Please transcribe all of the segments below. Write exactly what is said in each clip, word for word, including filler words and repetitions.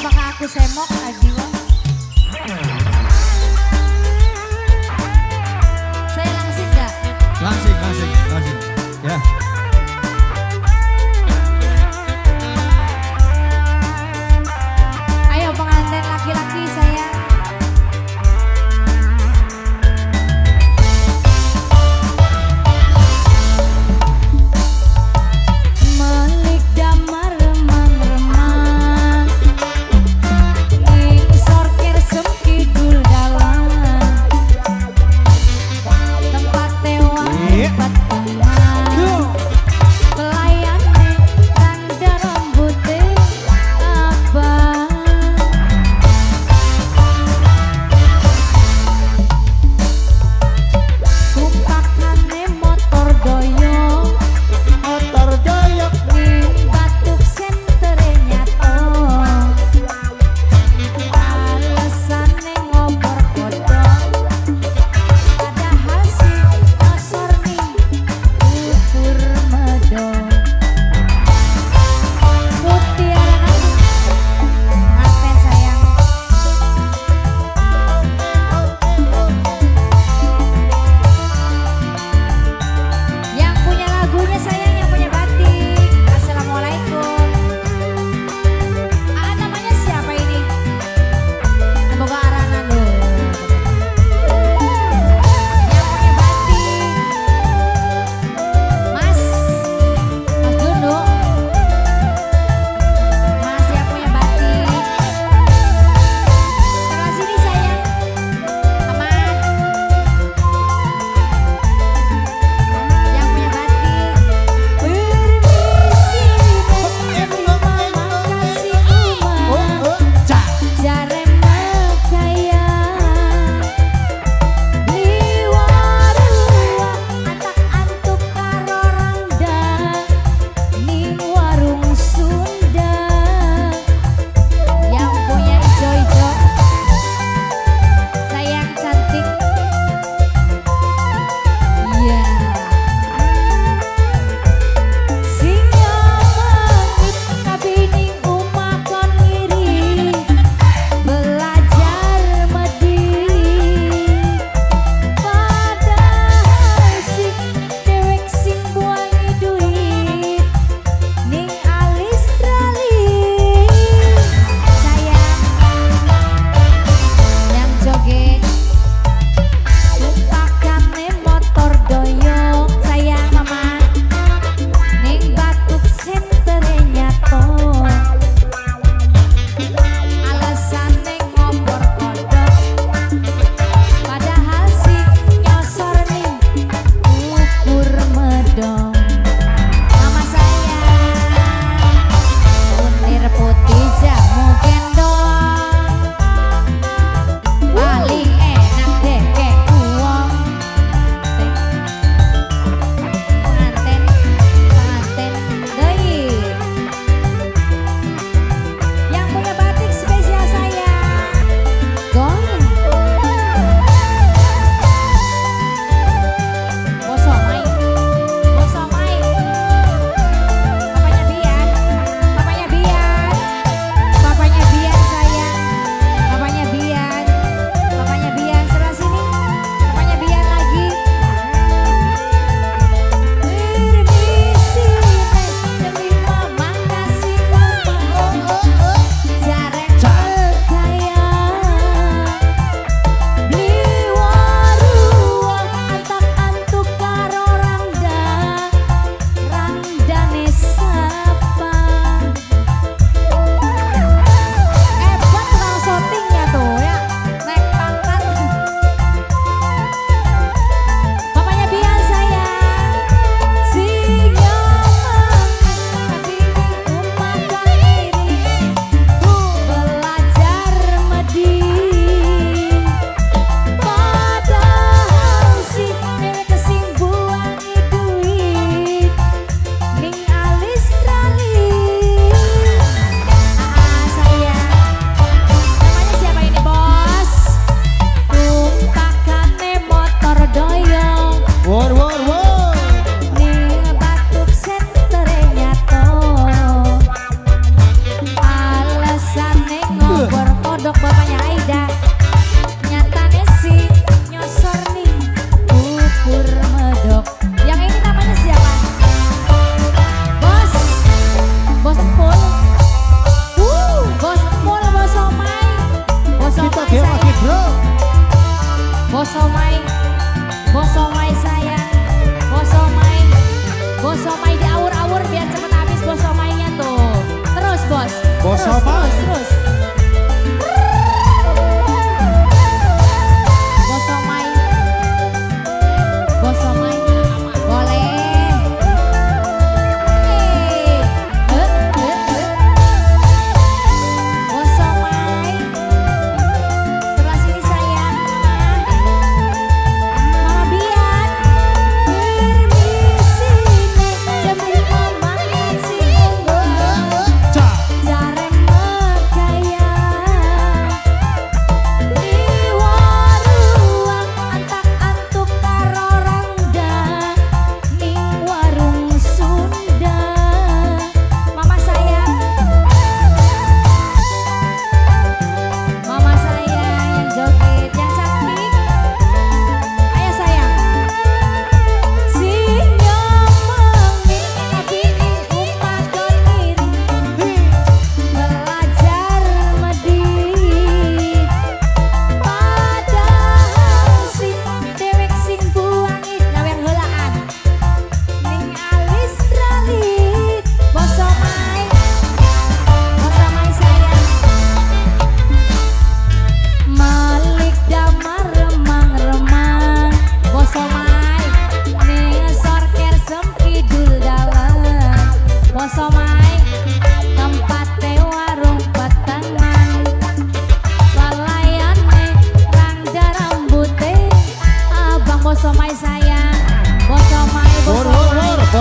Apakah aku semok lagi wong? Saya langsing gak? Langsing, langsing, langsing. Ya. Ayo pengantin laki-laki saya. Yo.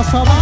sama-sama.